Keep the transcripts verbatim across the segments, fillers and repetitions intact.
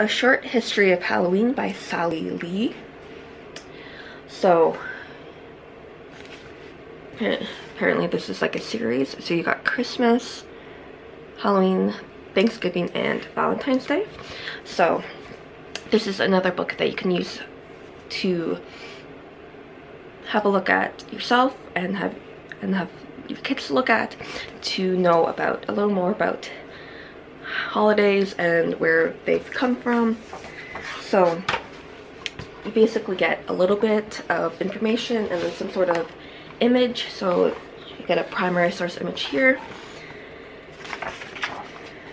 A Short History of Halloween by Sally Lee. So, apparently this is like a series. So you got Christmas, Halloween, Thanksgiving, and Valentine's Day. So this is another book that you can use to have a look at yourself and have and have your kids look at, to know about a little more about holidays and where they've come from. So you basically get a little bit of information and then some sort of image. So you get a primary source image here,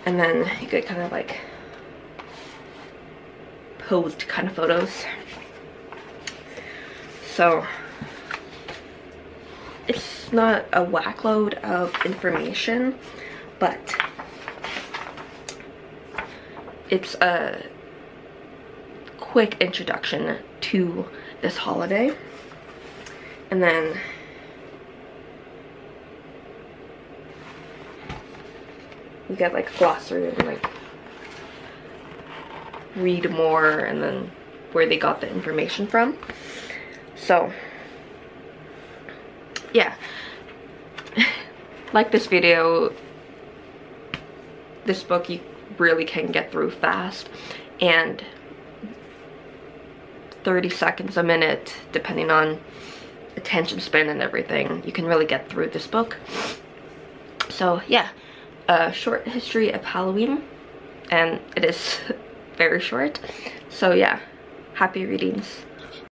and then you get kind of like posed kind of photos. So it's not a whack load of information, but it's a quick introduction to this holiday. And then we get like a glossary and like read more, and then where they got the information from. So yeah, like this video, this book you really can get through fast, and thirty seconds, a minute, depending on attention span and everything, you can really get through this book. So yeah, A Short History of Halloween, and it is very short. So yeah, happy readings.